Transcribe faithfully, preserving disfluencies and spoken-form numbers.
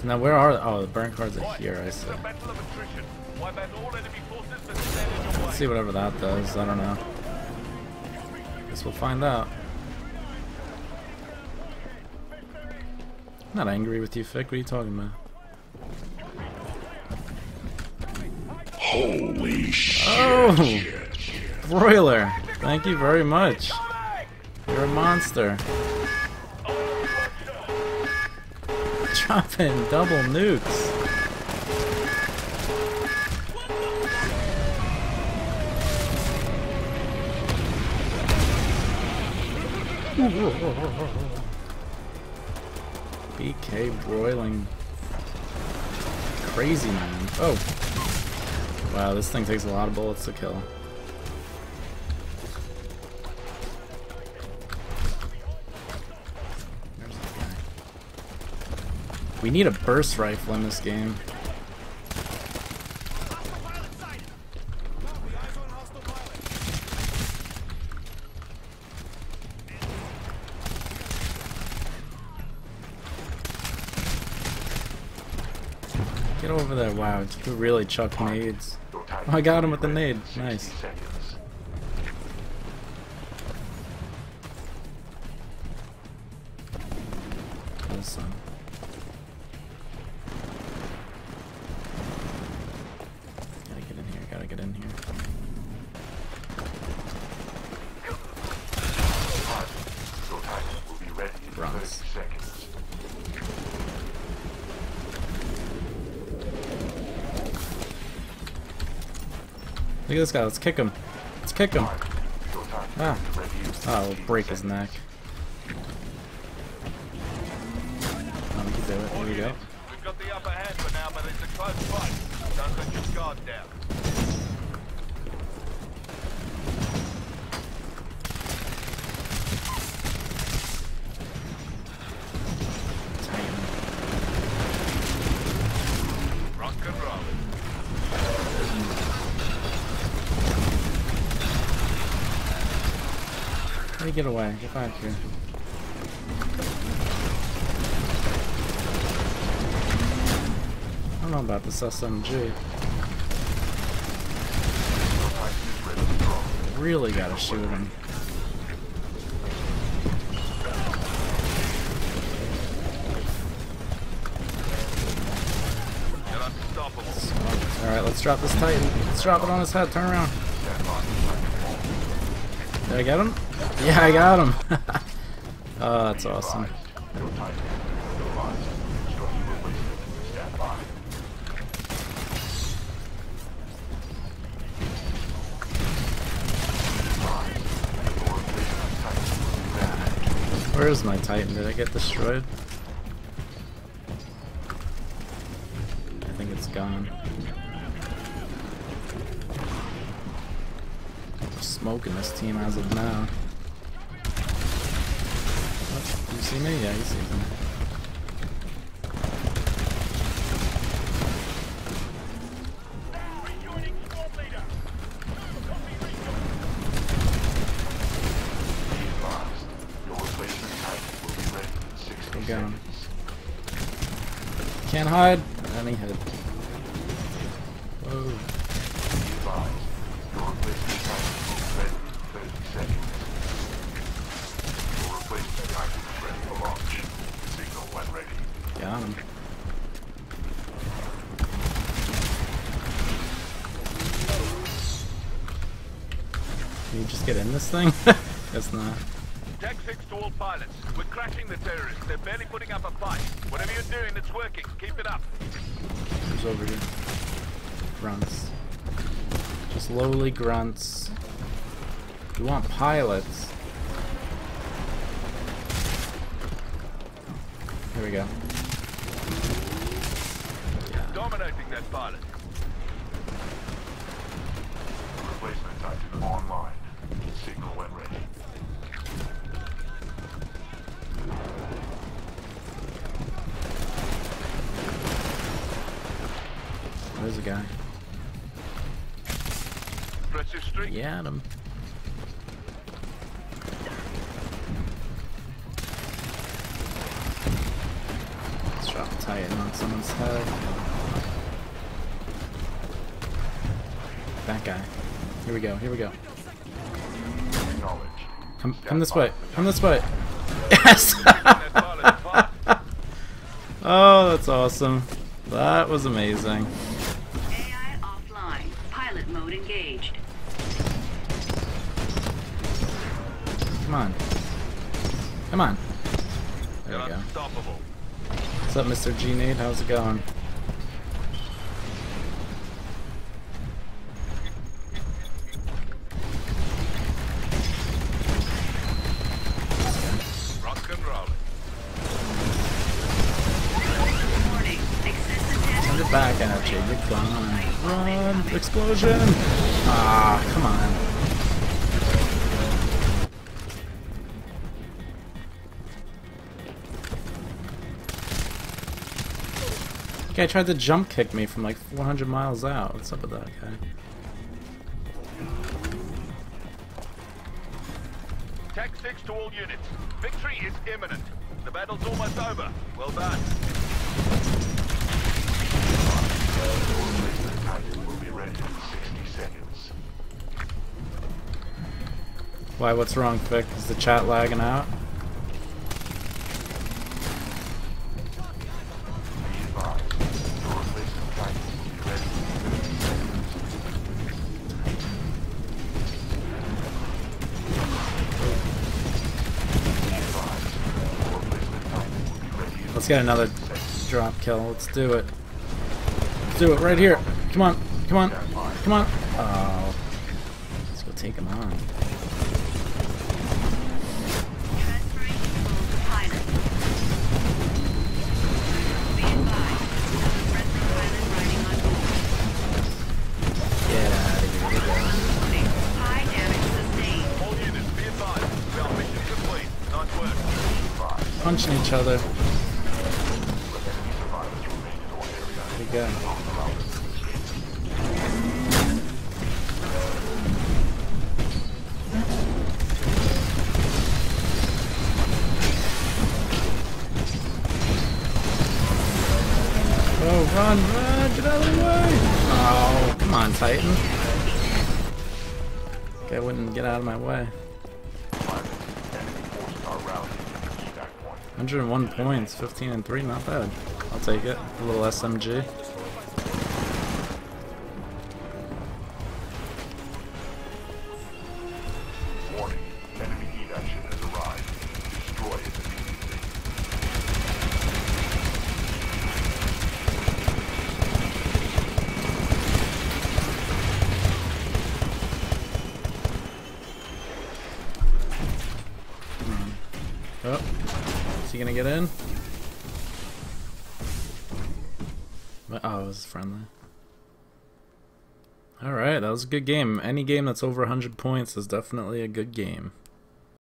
So now where are, oh, the burn cards are here, I see. Let's see whatever that does, I don't know. Guess we'll find out. I'm not angry with you, Fick, what are you talking about? Holy shit! Oh! Broiler! Thank you very much! You're a monster! Dropping double nukes! B K broiling. Crazy man. Oh! Wow, this thing takes a lot of bullets to kill. We need a burst rifle in this game. Get over there, wow, you really chuck nades. Oh, I got him with the nade, nice. Awesome. Gotta get in here. Bronze. Look at this guy. Let's kick him. Let's kick him. Ah. Oh, we'll break his neck. Oh, we can do it. There we go. We've got the upper hand for now, but it's a close fight. Don't let your guard down. Let me get away. Get back here. I don't know about this S M G. Really gotta shoot him. Alright, let's drop this Titan. Let's drop it on his head. Turn around. Did I get him? Yeah, I got him. Oh, that's awesome. Where is my Titan? Did I get destroyed? I think it's gone. We're smoking this team as of now. You see me? Yeah, you see me. We're going. Can't hide. And he hid. Whoa. Got him. Can you just get in this thing? Guess not. Jack six to all pilots. We're crashing the terrorists. They're barely putting up a fight. Whatever you're doing, it's working. Keep it up. Who's over here? Grunts. Just lowly grunts. You want pilots? Here we go. Dominating that pilot. Replacement Titan online. Signal when ready. There's a guy. Impressive streak. Yeah, him. Let's Drop Titan on someone's head. That guy. Here we go, here we go. Come, come this way, come this way. Yes! Oh, that's awesome. That was amazing. A I offline. Pilot mode engaged. Come on. Come on. There we go. What's up, Mister G-Nade? How's it going? Back at you, you're gone. Run! Explosion! Ah, come on. This guy tried to jump kick me from like one hundred miles out. What's up with that guy? Tac six to all units. Victory is imminent. The battle's almost over. Well done. Why, what's wrong, Vic? Is the chat lagging out? Let's get another drop kill. Let's do it. Do it right here. Come on, come on, come on. Oh, let's go take him on. Get out of here. Punching each other. There we go. Run, run, get out of the way! Oh, come on, Titan. Okay, I wouldn't get out of my way. one hundred and one points, fifteen and three, not bad. I'll take it. A little S M G. Oh, is he gonna get in? Oh, it was friendly. Alright, that was a good game. Any game that's over one hundred points is definitely a good game.